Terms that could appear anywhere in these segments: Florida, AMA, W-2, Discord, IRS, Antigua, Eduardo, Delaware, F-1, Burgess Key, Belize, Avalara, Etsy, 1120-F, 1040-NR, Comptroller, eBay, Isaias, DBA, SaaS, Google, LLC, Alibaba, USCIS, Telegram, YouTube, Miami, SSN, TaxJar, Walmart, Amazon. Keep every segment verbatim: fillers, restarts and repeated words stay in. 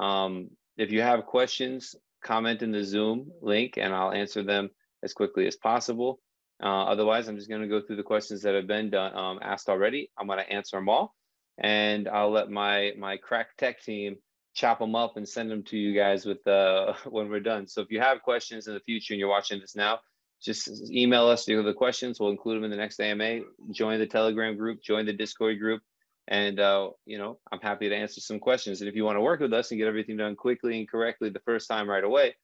Um, if you have questions, comment in the Zoom link and I'll answer them as quickly as possible. Uh, otherwise, I'm just going to go through the questions that have been done, um, asked already. I'm going to answer them all, and I'll let my my crack tech team chop them up and send them to you guys with uh, when we're done. So if you have questions in the future and you're watching this now, just email us the questions. We'll include them in the next A M A. Join the Telegram group, join the Discord group, and uh, you know, I'm happy to answer some questions. And if you want to work with us and get everything done quickly and correctly the first time right away,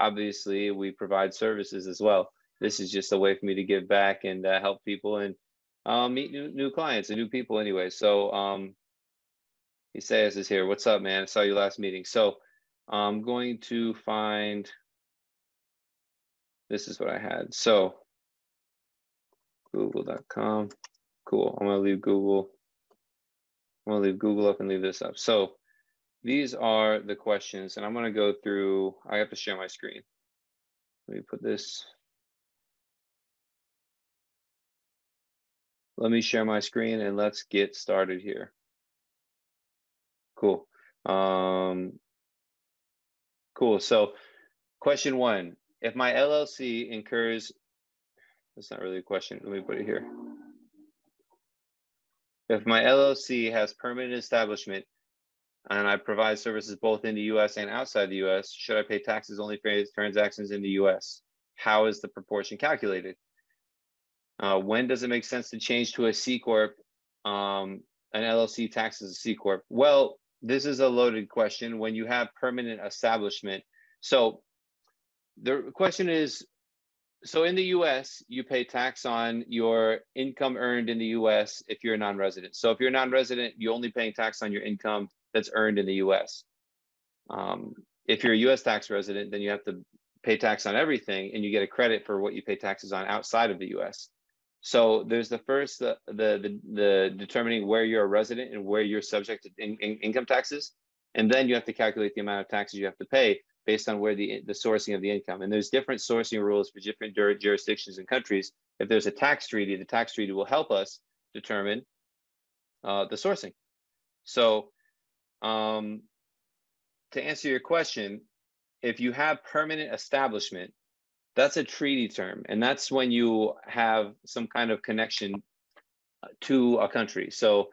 obviously we provide services as well. This is just a way for me to give back and uh, help people and uh, meet new, new clients and new people anyway. So um, Isaias is here. What's up, man? I saw you last meeting. So I'm going to find, this is what I had. So google dot com, cool. I'm gonna leave Google. I'm gonna leave Google up and leave this up. So these are the questions, and I'm gonna go through, I have to share my screen. Let me put this. Let me share my screen and let's get started here. Cool. Um, cool. So question one, if my L L C incurs, that's not really a question. Let me put it here. If my L L C has permanent establishment and I provide services both in the U S and outside the U S, should I pay taxes only for transactions in the U S? How is the proportion calculated? Uh, when does it make sense to change to a C Corp? Um, an L L C taxes a C Corp? Well, this is a loaded question when you have permanent establishment. So the question is, so in the U S, you pay tax on your income earned in the U S if you're a non-resident. So if you're a non-resident, you're only paying tax on your income that's earned in the U S. Um, if you're a U S tax resident, then you have to pay tax on everything and you get a credit for what you pay taxes on outside of the U S. So there's the first, the, the, the determining where you're a resident and where you're subject to in, in income taxes. And then you have to calculate the amount of taxes you have to pay based on where the, the sourcing of the income. And there's different sourcing rules for different jurisdictions and countries. If there's a tax treaty, the tax treaty will help us determine uh, the sourcing. So um, to answer your question, if you have permanent establishment, that's a treaty term, and that's when you have some kind of connection to a country. So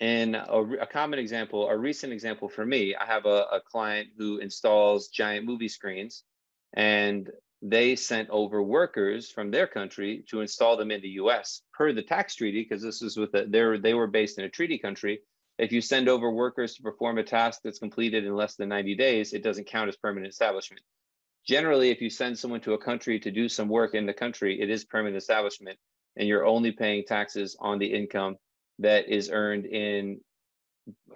in a, a common example, a recent example for me, I have a, a client who installs giant movie screens, and they sent over workers from their country to install them in the U S per the tax treaty, because this is with a, they're, they were based in a treaty country. If you send over workers to perform a task that's completed in less than ninety days, it doesn't count as permanent establishment. Generally, if you send someone to a country to do some work in the country, it is permanent establishment, and you're only paying taxes on the income that is earned in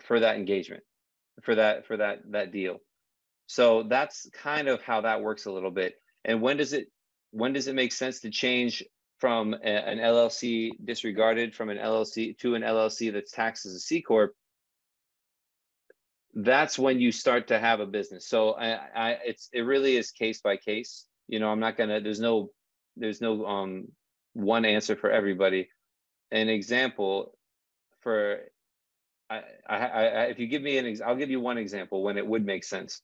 for that engagement, for that for that that deal. So that's kind of how that works a little bit. And when does it when does it make sense to change from a, an L L C disregarded from an L L C to an L L C that's taxed as a C Corp? That's when you start to have a business. So I, I, it's it really is case by case. You know, I'm not gonna. There's no, there's no um one answer for everybody. An example for, I, I, I if you give me an, ex, I'll give you one example when it would make sense.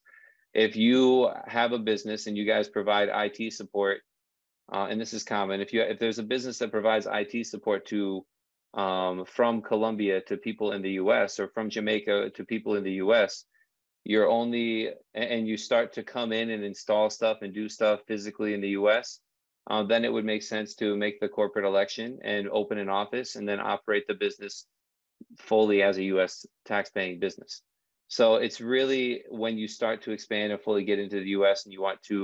If you have a business and you guys provide I T support, uh, and this is common. If you if there's a business that provides I T support to Um, from Colombia to people in the U S or from Jamaica to people in the U S, you're only, and you start to come in and install stuff and do stuff physically in the U S, uh, then it would make sense to make the corporate election and open an office and then operate the business fully as a U S tax-paying business. So it's really when you start to expand and fully get into the U S and you want to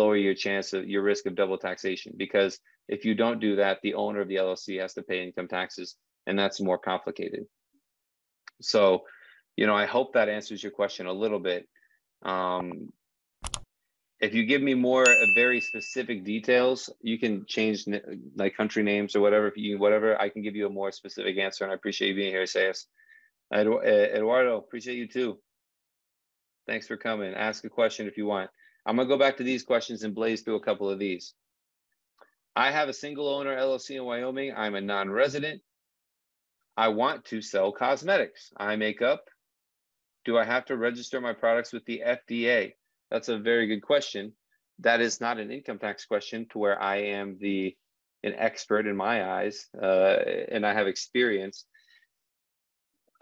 lower your chance of your risk of double taxation, because if you don't do that, the owner of the L L C has to pay income taxes, and that's more complicated. So, you know, I hope that answers your question a little bit. Um, if you give me more uh, very specific details, you can change like country names or whatever. If you whatever, I can give you a more specific answer, and I appreciate you being here, Isaias. Edu Eduardo, appreciate you too. Thanks for coming. Ask a question if you want. I'm gonna go back to these questions and blaze through a couple of these. I have a single owner L L C in Wyoming. I'm a non-resident. I want to sell cosmetics, eye makeup, Do I have to register my products with the F D A? That's a very good question. That is not an income tax question to where I am the an expert in my eyes, uh, and I have experience.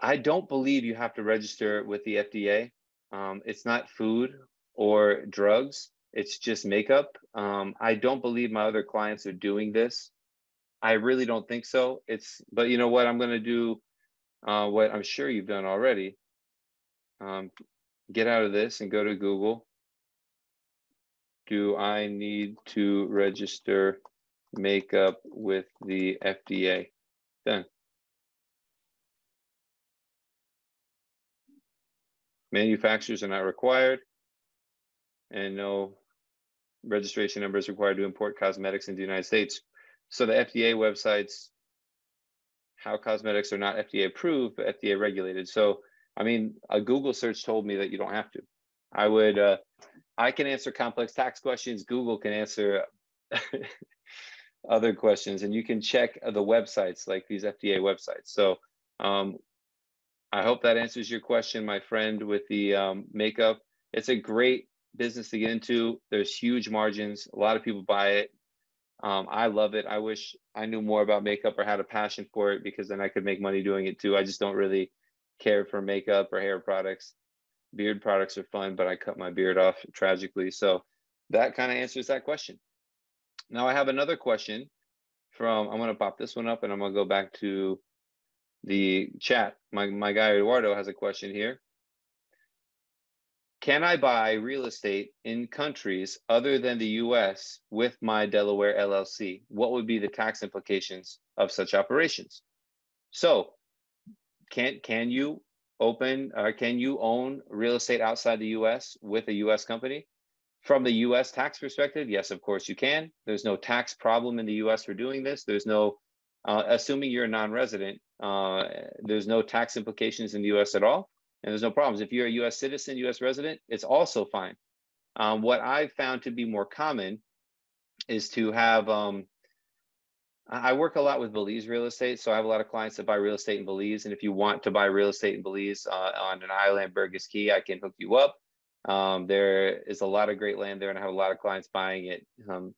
I don't believe you have to register with the F D A. Um, it's not food or drugs. It's just makeup. Um, I don't believe my other clients are doing this. I really don't think so. It's, but you know what? I'm going to do uh, what I'm sure you've done already. Um, get out of this and go to Google. Do I need to register makeup with the F D A? Done. Manufacturers are not required, and no registration number is required to import cosmetics into the United States. So the F D A websites, how cosmetics are not F D A approved, but F D A regulated. So, I mean, a Google search told me that you don't have to. I would, uh, I can answer complex tax questions. Google can answer other questions, and you can check the websites like these F D A websites. So um, I hope that answers your question, my friend, with the um, makeup. It's a great business to get into. There's huge margins. A lot of people buy it. Um, I love it. I wish I knew more about makeup or had a passion for it, because then I could make money doing it too. I just don't really care for makeup or hair products. Beard products are fun, but I cut my beard off tragically. So that kind of answers that question. Now I have another question from, I'm going to pop this one up and I'm going to go back to the chat. My, my guy Eduardo has a question here. Can I buy real estate in countries other than the U S with my Delaware L L C? What would be the tax implications of such operations? So can, can you open or can you own real estate outside the U S with a U S company? From the U S tax perspective, yes, of course you can. There's no tax problem in the U S for doing this. There's no, uh, assuming you're a non-resident, uh, there's no tax implications in the U S at all. And there's no problems. If you're a U S citizen, U S resident, it's also fine. Um, what I've found to be more common is to have, um, I work a lot with Belize real estate. So I have a lot of clients that buy real estate in Belize. And if you want to buy real estate in Belize uh, on an island, Burgess Key, I can hook you up. Um, there is a lot of great land there, and I have a lot of clients buying it, um,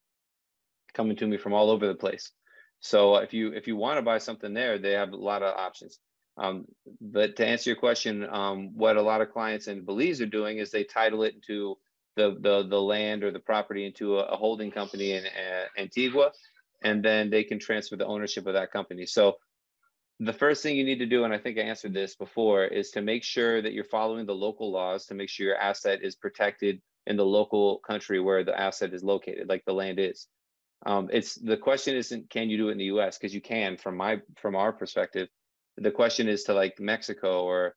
coming to me from all over the place. So if you, if you want to buy something there, they have a lot of options. Um, but to answer your question, um, what a lot of clients in Belize are doing is they title it into the, the, the land or the property into a, a holding company in uh, Antigua, and then they can transfer the ownership of that company. So the first thing you need to do, and I think I answered this before, is to make sure that you're following the local laws to make sure your asset is protected in the local country where the asset is located, like the land is. Um, it's, the question isn't, can you do it in the U S? Because you can, from my, from our perspective. The question is to like Mexico or,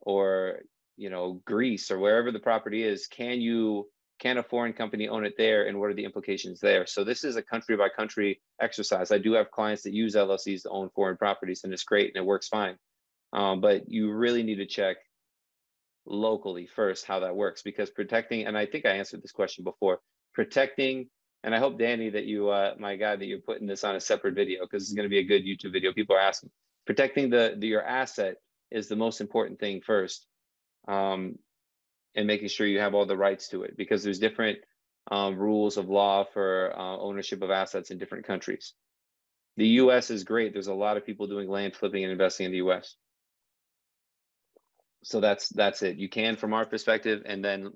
or, you know, Greece or wherever the property is, can you, can a foreign company own it there? And what are the implications there? So this is a country by country exercise. I do have clients that use L L Cs to own foreign properties, and it's great and it works fine. Um, but you really need to check locally first how that works, because protecting, and I think I answered this question before, protecting, and I hope, Danny, that you, uh, my guy, that you're putting this on a separate video, because it's going to be a good YouTube video. People are asking. Protecting the, the your asset is the most important thing first, um, and making sure you have all the rights to it, because there's different um, rules of law for uh, ownership of assets in different countries. The U S is great. There's a lot of people doing land flipping and investing in the U S. So that's, that's it. You can, from our perspective, and then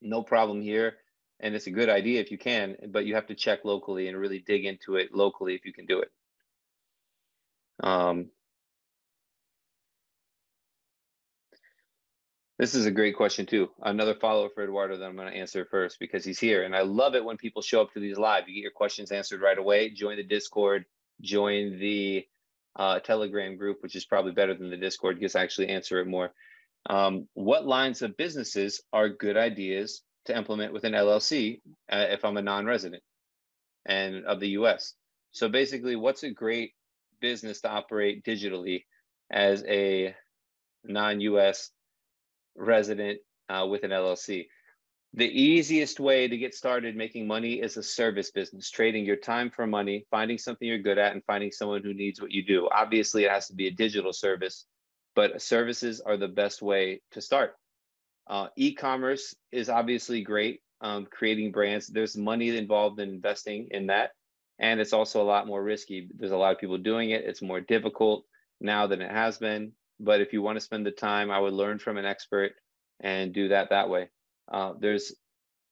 no problem here. And it's a good idea if you can, but you have to check locally and really dig into it locally if you can do it. Um, this is a great question too. Another follow-up for Eduardo that I'm going to answer first, because he's here. And I love it when people show up to these live. You get your questions answered right away. Join the Discord, join the uh, Telegram group, which is probably better than the Discord because I actually answer it more. Um, what lines of businesses are good ideas to implement with an L L C uh, if I'm a non-resident and of the U S? So basically, what's a great business to operate digitally as a non-U S resident uh, with an L L C. The easiest way to get started making money is a service business, trading your time for money, finding something you're good at, and finding someone who needs what you do. Obviously, it has to be a digital service but services are the best way to start. Uh, e-commerce is obviously great, um, creating brands. There's money involved in investing in that. And it's also a lot more risky. There's a lot of people doing it. It's more difficult now than it has been. But if you want to spend the time, I would learn from an expert and do that that way. Uh, there's,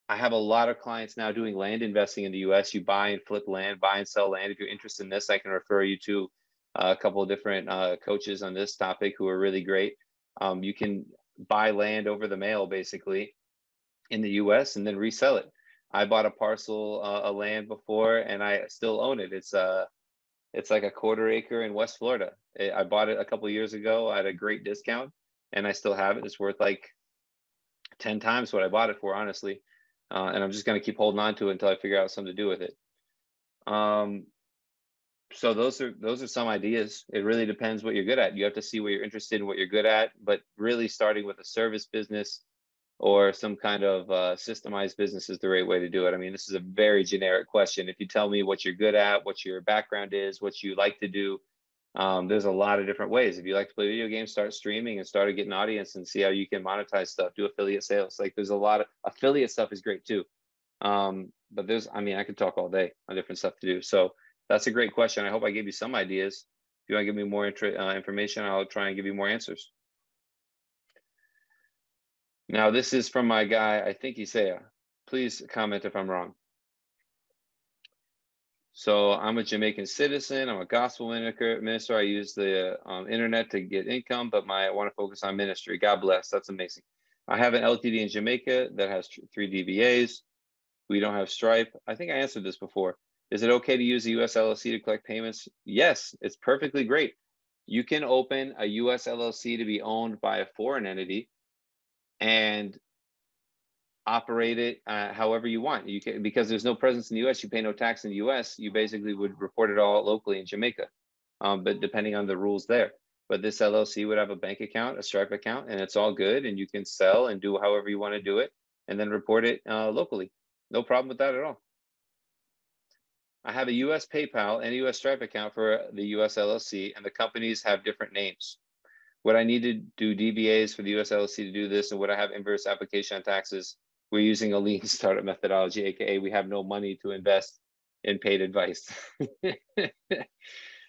I have a lot of clients now doing land investing in the U S. You buy and flip land, buy and sell land. If you're interested in this, I can refer you to a couple of different uh, coaches on this topic who are really great. Um, you can buy land over the mail, basically, in the U S and then resell it. I bought a parcel uh, of land before, and I still own it. It's uh, it's like a quarter acre in West Florida. It, I bought it a couple of years ago at a great discount, and I still have it. It's worth like ten times what I bought it for, honestly. Uh, and I'm just going to keep holding on to it until I figure out something to do with it. Um, so those are those are some ideas. It really depends what you're good at. You have to see what you're interested in, what you're good at, but really starting with a service business or some kind of uh, systemized business is the right way to do it. I mean, this is a very generic question. If you tell me what you're good at, what your background is, what you like to do, um, there's a lot of different ways. If you like to play video games, start streaming and start to get an audience and see how you can monetize stuff, do affiliate sales. Like there's a lot of affiliate stuff is great too. Um, but there's, I mean, I could talk all day on different stuff to do. So that's a great question. I hope I gave you some ideas. If you want to give me more uh, information, I'll try and give you more answers. Now, this is from my guy, I think Isaias. Please comment if I'm wrong. So I'm a Jamaican citizen. I'm a gospel minister. I use the um, internet to get income, but my, I want to focus on ministry. God bless. That's amazing. I have an L T D in Jamaica that has three D B As. We don't have Stripe. I think I answered this before. Is it okay to use a U S L L C to collect payments? Yes, it's perfectly great. You can open a U S L L C to be owned by a foreign entity and operate it uh, however you want. You can, because there's no presence in the U S, you pay no tax in the U S, you basically would report it all locally in Jamaica, um, but depending on the rules there. But this L L C would have a bank account, a Stripe account, and it's all good, and you can sell and do however you want to do it, and then report it uh, locally. No problem with that at all. I have a U S PayPal and a U S Stripe account for the U S L L C, and the companies have different names. Would I need to do D B As for the U S L L C to do this? And would I have inverse application on taxes? We're using a lean startup methodology, A K A we have no money to invest in paid advice.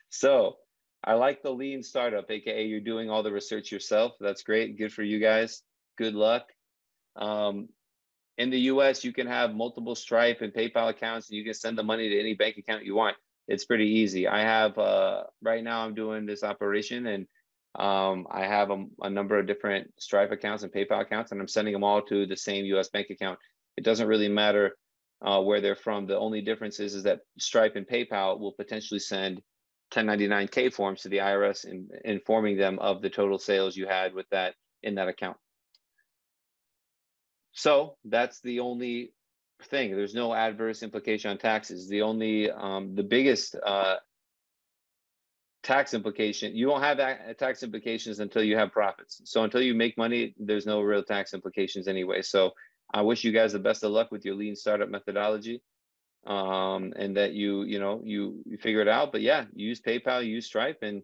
So I like the lean startup, A K A you're doing all the research yourself. That's great. Good for you guys. Good luck. Um, in the U S, you can have multiple Stripe and PayPal accounts, and you can send the money to any bank account you want. It's pretty easy. I have, uh, right now I'm doing this operation, and Um, I have a, a number of different Stripe accounts and PayPal accounts, and I'm sending them all to the same U S bank account. It doesn't really matter uh, where they're from. The only difference is, is that Stripe and PayPal will potentially send ten ninety-nine K forms to the I R S in, informing them of the total sales you had with that in that account. So that's the only thing. There's no adverse implication on taxes. The only, um, the biggest uh, tax implication, you won't have tax implications until you have profits. So until you make money, there's no real tax implications anyway. So I wish you guys the best of luck with your lean startup methodology, um, and that you, you know, you, you figure it out. But yeah, use PayPal, use Stripe, and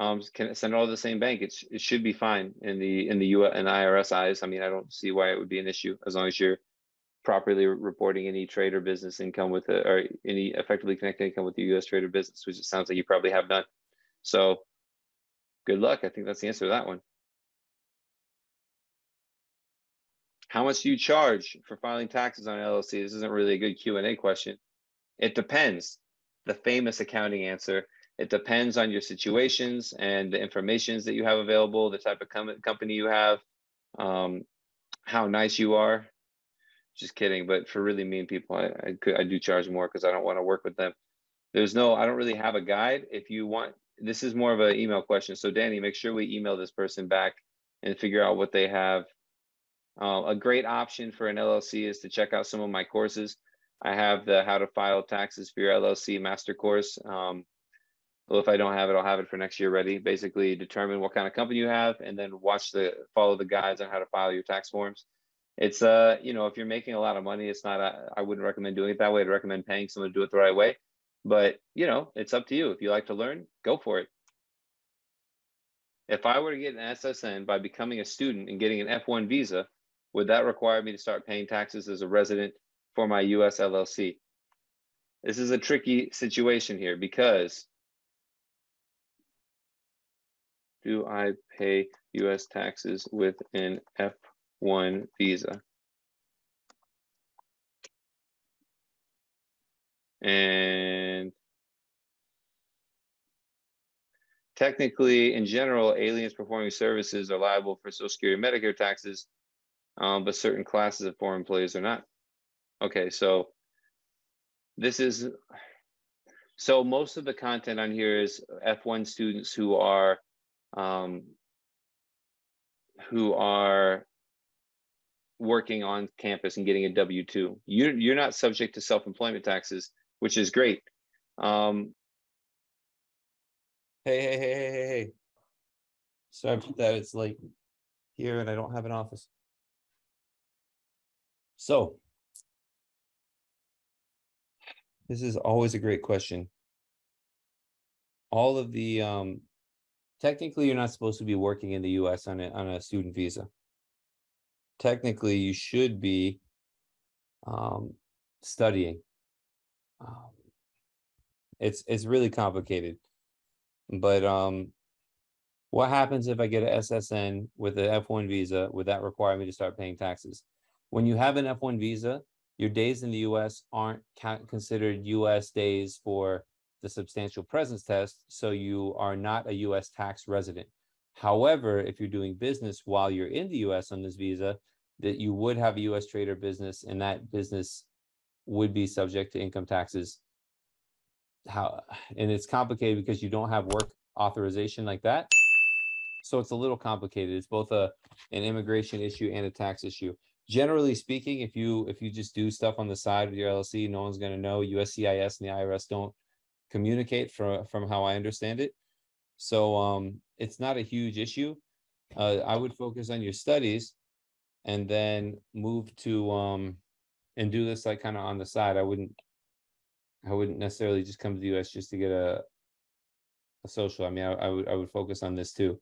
um, can send it all to the same bank. It's, it should be fine in the in the U S and I R S eyes. I mean, I don't see why it would be an issue as long as you're properly reporting any trade or business income with, a, or any effectively connected income with the U S trade or business, which it sounds like you probably have done. So good luck. I think that's the answer to that one. How much do you charge for filing taxes on an L L C? This isn't really a good Q and A question. It depends. The famous accounting answer. It depends on your situations and the informations that you have available, the type of com company you have, um, how nice you are. Just kidding. But for really mean people, I, I, could, I do charge more because I don't want to work with them. There's no, I don't really have a guide. If you want, this is more of an email question. So Danny, make sure we email this person back and figure out what they have. Uh, a great option for an L L C is to check out some of my courses. I have the How to File Taxes for Your L L C Master Course. Um, well, if I don't have it, I'll have it for next year ready. Basically determine what kind of company you have and then watch the, follow the guides on how to file your tax forms. It's, uh, you know, if you're making a lot of money, it's not, a, I wouldn't recommend doing it that way. I'd recommend paying someone to do it the right way. But, you know, it's up to you. If you like to learn, go for it. If I were to get an S S N by becoming a student and getting an F one visa, would that require me to start paying taxes as a resident for my U S L L C? This is a tricky situation here because do I pay U S taxes with an F one visa? And technically, in general, aliens performing services are liable for Social Security and Medicare taxes, um, but certain classes of foreign employees are not. Okay, so this is, so most of the content on here is F one students who are, um, who are working on campus and getting a W two. You're, you're not subject to self-employment taxes, which is great. Um, Hey, hey, hey, hey, hey, hey. Sorry about that. It's like here and I don't have an office. So this is always a great question. All of the, um, technically you're not supposed to be working in the U S on a, on a student visa. Technically you should be um, studying. Um, it's, it's really complicated. But um, what happens if I get an S S N with an F one visa? Would that require me to start paying taxes? When you have an F one visa, your days in the U S aren't considered U S days for the substantial presence test, so you are not a U S tax resident. However, if you're doing business while you're in the U S on this visa, that you would have a U S trade or business, and that business would be subject to income taxes. How, and it's complicated because you don't have work authorization like that, so it's a little complicated. It's both a an immigration issue and a tax issue. Generally speaking, if you if you just do stuff on the side of your L L C, no one's going to know. U S C I S and the I R S don't communicate, from from how I understand it, so um it's not a huge issue. uh I would focus on your studies and then move to um and do this like kind of on the side. I wouldn't I wouldn't necessarily just come to the U S just to get a, a social. I mean, I, I would I would focus on this too.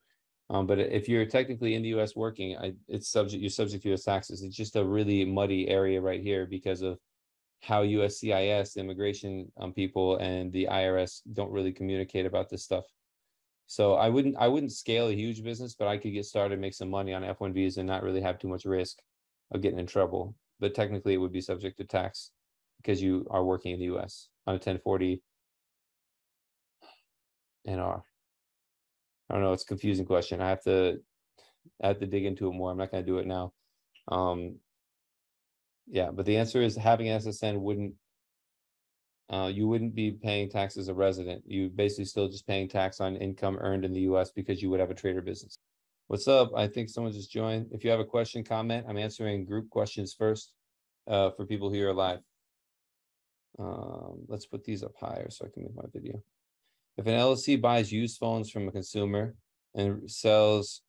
Um, but if you're technically in the U S working, I, it's subject you're subject to U S taxes. It's just a really muddy area right here because of how U S C I S, immigration um, people, and the I R S don't really communicate about this stuff. So I wouldn't I wouldn't scale a huge business, but I could get started, make some money on F one visa, and not really have too much risk of getting in trouble. But technically, it would be subject to tax, because you are working in the U S on a ten forty N R. I don't know, it's a confusing question. I have to, I have to dig into it more. I'm not going to do it now. Um, yeah, but the answer is having an S S N wouldn't, uh, you wouldn't be paying tax as a resident. You basically still just paying tax on income earned in the U S because you would have a trader business. What's up? I think someone just joined. If you have a question, comment. I'm answering group questions first uh, for people who are live. Um, let's put these up higher so I can make my video. If an L L C buys used phones from a consumer and sells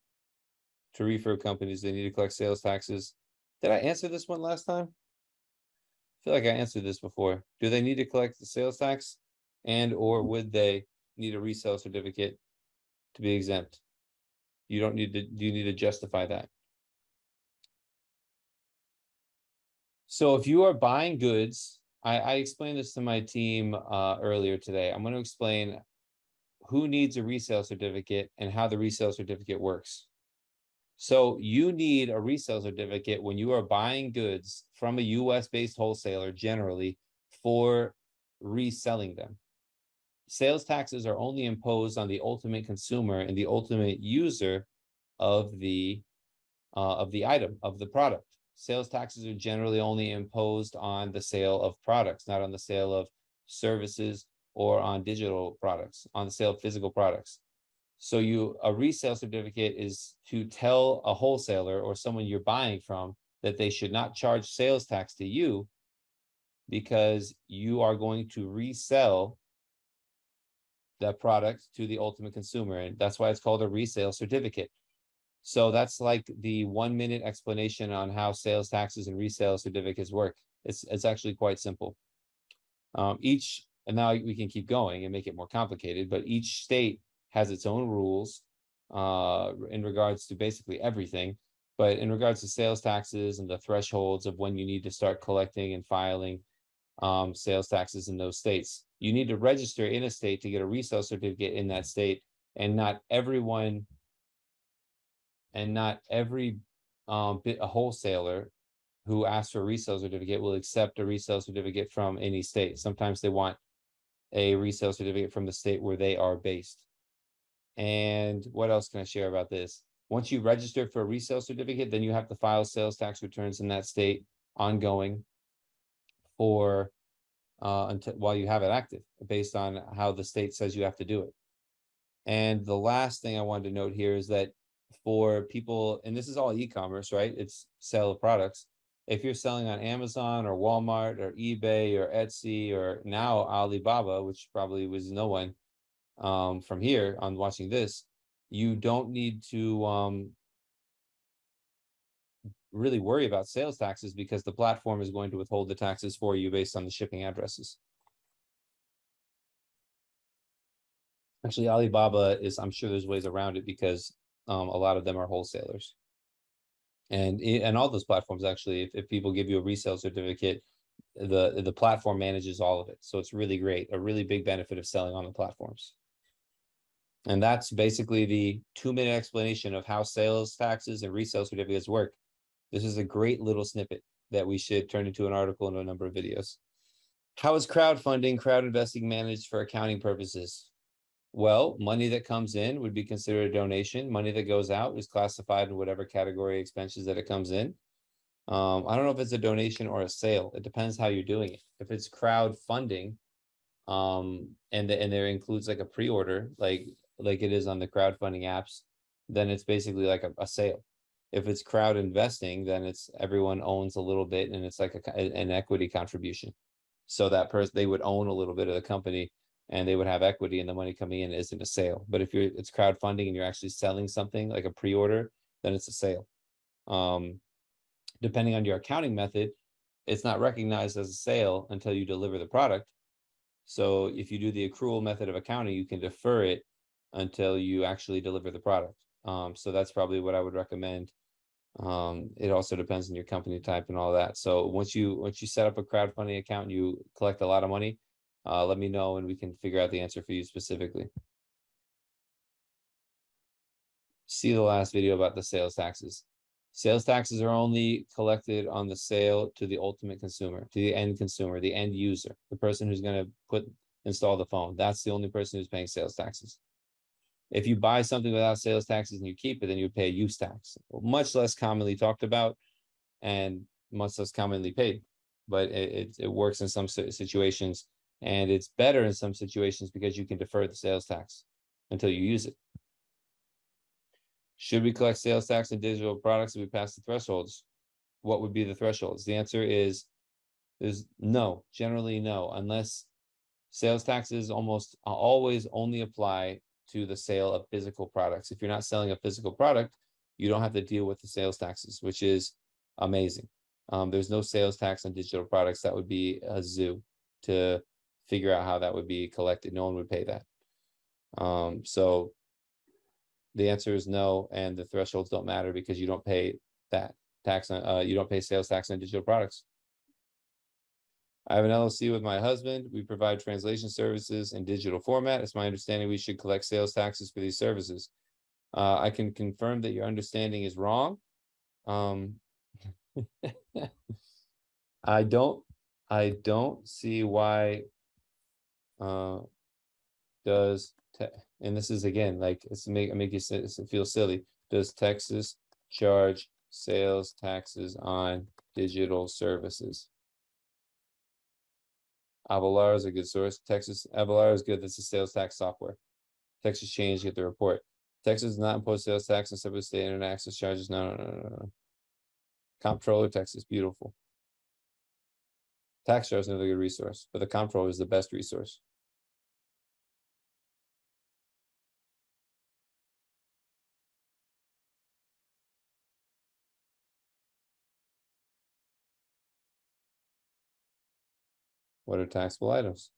to refer companies, they need to collect sales taxes. Did I answer this one last time? I feel like I answered this before. Do they need to collect the sales tax, and or would they need a resale certificate to be exempt? You don't need to, you need to justify that. So if you are buying goods, I, I explained this to my team uh, earlier today. I'm going to explain who needs a resale certificate and how the resale certificate works. So you need a resale certificate when you are buying goods from a U S-based wholesaler generally for reselling them. Sales taxes are only imposed on the ultimate consumer and the ultimate user of the, uh, of the item, of the product. Sales taxes are generally only imposed on the sale of products, not on the sale of services or on digital products, on the sale of physical products. So you, a resale certificate is to tell a wholesaler or someone you're buying from that they should not charge sales tax to you because you are going to resell that product to the ultimate consumer. And that's why it's called a resale certificate. So that's like the one minute explanation on how sales taxes and resale certificates work. It's, it's actually quite simple. Um, each, and now we can keep going and make it more complicated, but each state has its own rules uh, in regards to basically everything. But in regards to sales taxes and the thresholds of when you need to start collecting and filing um, sales taxes in those states, you need to register in a state to get a resale certificate in that state. And not everyone, and not every um, bit a wholesaler who asks for a resale certificate will accept a resale certificate from any state. Sometimes they want a resale certificate from the state where they are based. And what else can I share about this? Once you register for a resale certificate, then you have to file sales tax returns in that state ongoing for uh, until, while you have it active, based on how the state says you have to do it. And the last thing I wanted to note here is that for people, and this is all e-commerce, right? It's sale of products. If you're selling on Amazon or Walmart or eBay or Etsy or now Alibaba, which probably was no one um, from here on watching this, you don't need to um, really worry about sales taxes because the platform is going to withhold the taxes for you based on the shipping addresses. Actually, Alibaba is, I'm sure there's ways around it because um, a lot of them are wholesalers. And, and all those platforms, actually, if, if people give you a resale certificate, the, the platform manages all of it. So it's really great, a really big benefit of selling on the platforms. And that's basically the two-minute explanation of how sales taxes and resale certificates work. This is a great little snippet that we should turn into an article and a number of videos. How is crowdfunding, crowd investing managed for accounting purposes? Well, money that comes in would be considered a donation. Money that goes out is classified in whatever category expenses that it comes in. Um, I don't know if it's a donation or a sale. It depends how you're doing it. If it's crowdfunding, um, and, the, and there includes like a pre-order, like, like it is on the crowdfunding apps, then it's basically like a, a sale. If it's crowd investing, then it's everyone owns a little bit and it's like a, an equity contribution. So that person, they would own a little bit of the company and they would have equity and the money coming in isn't a sale. But if you're, it's crowdfunding and you're actually selling something like a pre-order, then it's a sale. Um, depending on your accounting method, it's not recognized as a sale until you deliver the product. So if you do the accrual method of accounting, you can defer it until you actually deliver the product. Um, so that's probably what I would recommend. Um, it also depends on your company type and all that. So once you once you set up a crowdfunding account and you collect a lot of money, uh, let me know and we can figure out the answer for you specifically. See the last video about the sales taxes. Sales taxes are only collected on the sale to the ultimate consumer, to the end consumer, the end user, the person who's going to put install the phone. That's the only person who's paying sales taxes. If you buy something without sales taxes and you keep it, then you pay use tax, much less commonly talked about and much less commonly paid. But it, it, it works in some situations, and it's better in some situations because you can defer the sales tax until you use it. Should we collect sales tax on digital products if we pass the thresholds? What would be the thresholds? The answer is, is no, generally no, unless sales taxes almost always only apply to the sale of physical products. If you're not selling a physical product, you don't have to deal with the sales taxes, which is amazing. Um, there's no sales tax on digital products. That would be a zoo to figure out how that would be collected. No one would pay that. Um, so the answer is no, and the thresholds don't matter because you don't pay that tax on, uh, you don't pay sales tax on digital products. I have an L L C with my husband. We provide translation services in digital format. It's my understanding we should collect sales taxes for these services. Uh, I can confirm that your understanding is wrong. Um, I don't, I don't see why uh, does, te and this is again, like it's make, make you feel silly. Does Texas charge sales taxes on digital services? Avalara is a good source. Texas, Avalara is good. That's a sales tax software. Texas Change, get the report. Texas does not impose sales tax on separate state internet access charges. No, no, no, no, no. Comptroller, Texas, beautiful. TaxJar is another good resource, but the Comptroller is the best resource. What are taxable items?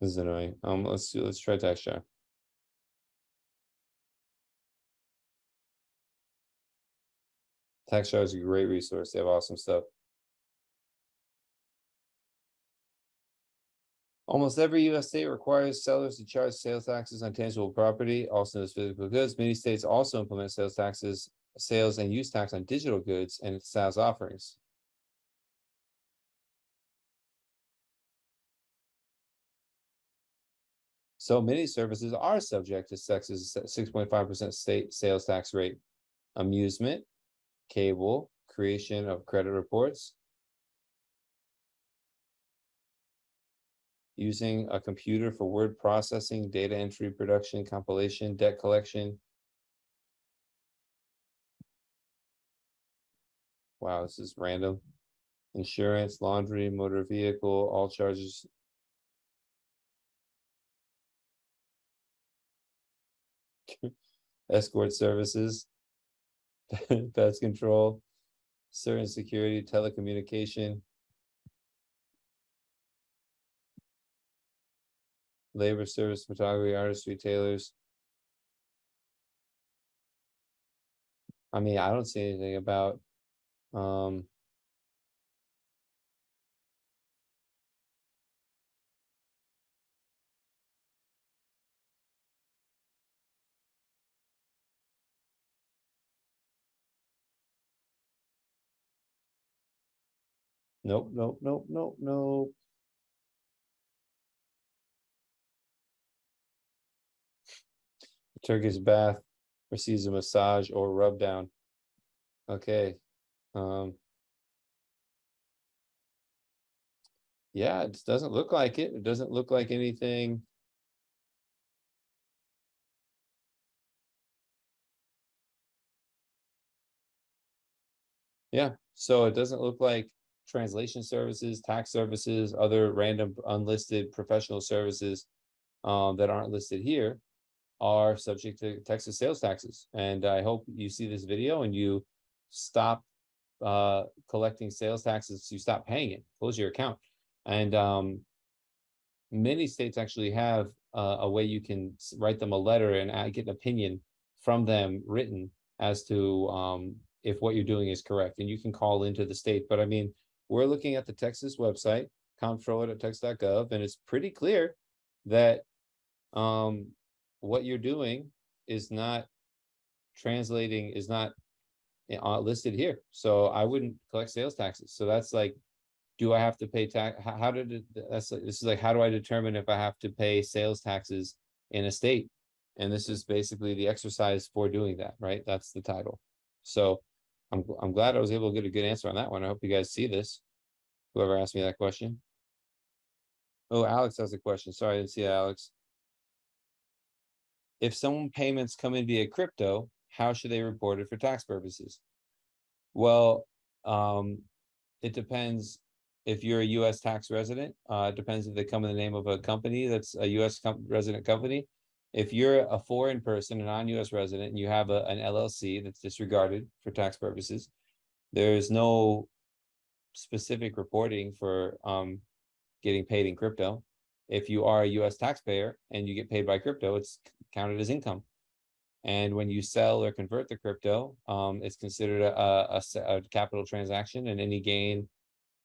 This is annoying. Um, let's do, let's try TaxJar. TaxJar is a great resource. They have awesome stuff. Almost every U S state requires sellers to charge sales taxes on tangible property, also known as physical goods. Many states also implement sales taxes, sales and use tax on digital goods and SaaS offerings. So many services are subject to Texas' six point five percent state sales tax rate. Amusement, cable, creation of credit reports, using a computer for word processing, data entry, production, compilation, debt collection. Wow, this is random. Insurance, laundry, motor vehicle, all charges. Escort services, pest control, certain security, telecommunication, labor service, photography, artists, retailers. I mean, I don't see anything about um, nope, nope, nope, nope, nope. Turkish bath, receives a massage or rub down. Okay. Um, yeah, it doesn't look like it. It doesn't look like anything. Yeah, so it doesn't look like translation services, tax services, other random unlisted professional services um, that aren't listed here are subject to Texas sales taxes. And I hope you see this video and you stop uh, collecting sales taxes, you stop paying it, close your account. And um, many states actually have uh, a way you can write them a letter and get an opinion from them written as to um, if what you're doing is correct. And you can call into the state. But I mean, we're looking at the Texas website, comptroller dot texas dot gov, and it's pretty clear that um, what you're doing is not translating, is not listed here. So I wouldn't collect sales taxes. So that's like, do I have to pay tax? How did it, that's like, this is like, how do I determine if I have to pay sales taxes in a state? And this is basically the exercise for doing that, right? That's the title. So I'm, I'm glad I was able to get a good answer on that one. I hope you guys see this, whoever asked me that question. Oh, Alex has a question. Sorry, I didn't see that, Alex. If someone payments come in via crypto, how should they report it for tax purposes? Well, um, it depends if you're a U S tax resident. Uh, it depends if they come in the name of a company that's a U S com resident company. If you're a foreign person, a non U S resident, and you have a, an L L C that's disregarded for tax purposes, there's no specific reporting for um, getting paid in crypto. If you are a U S taxpayer and you get paid by crypto, it's counted as income. And when you sell or convert the crypto, um, it's considered a, a, a capital transaction, and any gain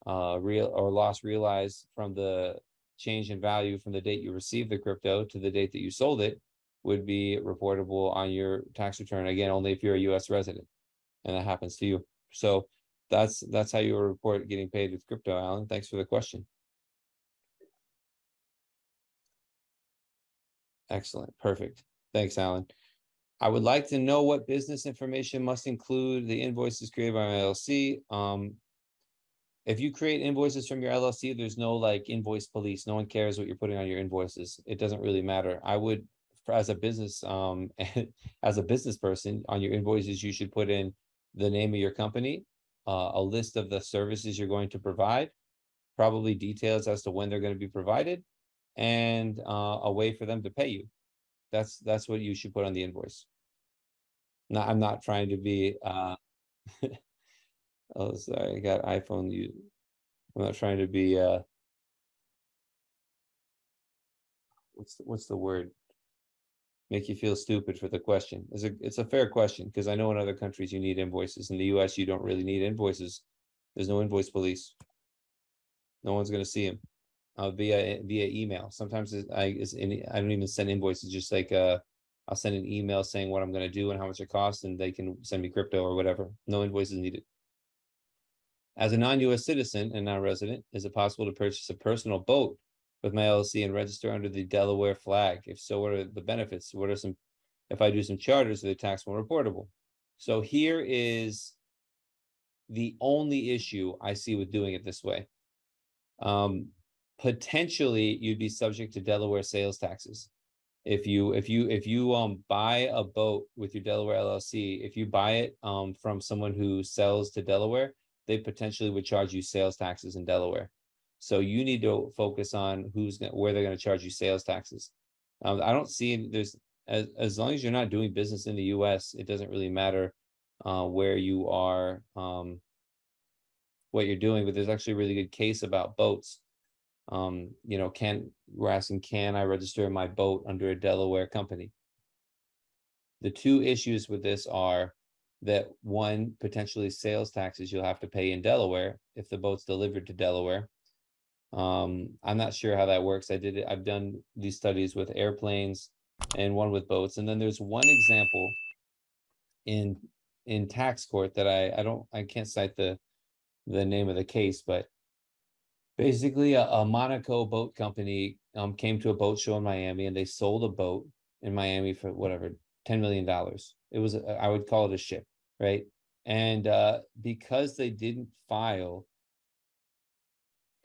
uh, real or loss realized from the change in value from the date you received the crypto to the date that you sold it would be reportable on your tax return. Again, only if you're a U S resident and that happens to you. So that's, that's how you report getting paid with crypto, Alan. Thanks for the question. Excellent. Perfect. Thanks, Alan. I would like to know what business information must include the invoices created by my L L C. Um, if you create invoices from your L L C, there's no like invoice police. No one cares what you're putting on your invoices. It doesn't really matter. I would, as a business, um, as a business person, on your invoices, you should put in the name of your company, uh, a list of the services you're going to provide, probably details as to when they're going to be provided, and uh, a way for them to pay you. That's that's what you should put on the invoice. Now, I'm not trying to be. Uh, oh, sorry, I got iPhone. You, I'm not trying to be. Uh, what's the, what's the word? Make you feel stupid for the question. It's a, it's a fair question, because I know in other countries you need invoices. In the U S, you don't really need invoices. There's no invoice police. No one's going to see them uh, via via email. Sometimes it's, I it's in, I don't even send invoices. Just like uh, I'll send an email saying what I'm going to do and how much it costs, and they can send me crypto or whatever. No invoices needed. As a non-U S citizen and non-resident, is it possible to purchase a personal boat with my L L C and register under the Delaware flag? If so, what are the benefits? What are some, if I do some charters, are they taxable and reportable? So here is the only issue I see with doing it this way. Um, potentially, you'd be subject to Delaware sales taxes. If you if you if you um buy a boat with your Delaware L L C, if you buy it um from someone who sells to Delaware, they potentially would charge you sales taxes in Delaware. So you need to focus on who's gonna, where they're going to charge you sales taxes. Um, I don't see there's as as long as you're not doing business in the U S, it doesn't really matter uh, where you are, um, what you're doing. But there's actually a really good case about boats. Um, you know, can we're asking, can I register my boat under a Delaware company? The two issues with this are that one, potentially sales taxes you'll have to pay in Delaware if the boat's delivered to Delaware. Um, I'm not sure how that works. I did it. I've done these studies with airplanes and one with boats. And then there's one example in, in tax court that I, I don't, I can't cite the, the name of the case, but basically a, a Monaco boat company, um, came to a boat show in Miami, and they sold a boat in Miami for whatever, ten million dollars. It was, a, I would call it a ship. Right. And, uh, because they didn't file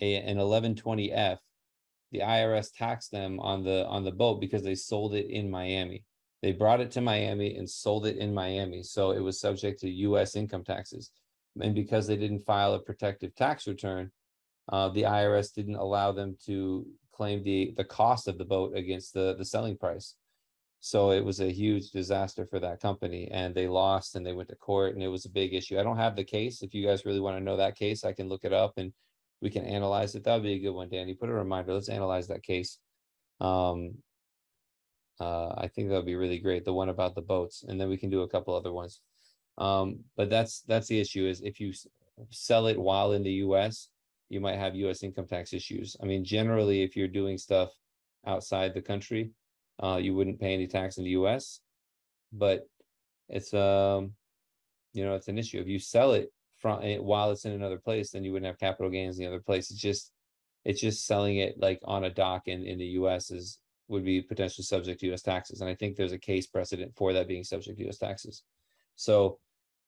A, an eleven twenty F, the I R S taxed them on the on the boat because they sold it in Miami. They brought it to Miami and sold it in Miami, so it was subject to U S income taxes. And because they didn't file a protective tax return, uh, the I R S didn't allow them to claim the the cost of the boat against the the selling price. So it was a huge disaster for that company, and they lost, and they went to court, and it was a big issue. I don't have the case. If you guys really want to know that case, I can look it up and we can analyze it. That would be a good one, Danny. Put a reminder. Let's analyze that case. Um, uh, I think that would be really great, the one about the boats. And then we can do a couple other ones. Um, but that's that's the issue, is if you sell it while in the U S, you might have U S income tax issues. I mean, generally, if you're doing stuff outside the country, uh, you wouldn't pay any tax in the U S. But it's, um, you know, it's an issue. If you sell it from it while it's in another place, then you wouldn't have capital gains in the other place. It's just it's just selling it like on a dock in, in the U S is would be potentially subject to U S taxes. And I think there's a case precedent for that being subject to U S taxes. So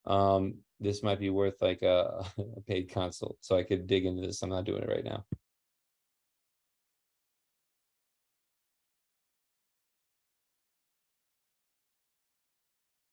um this might be worth like a, a paid consult. So I could dig into this. I'm not doing it right now.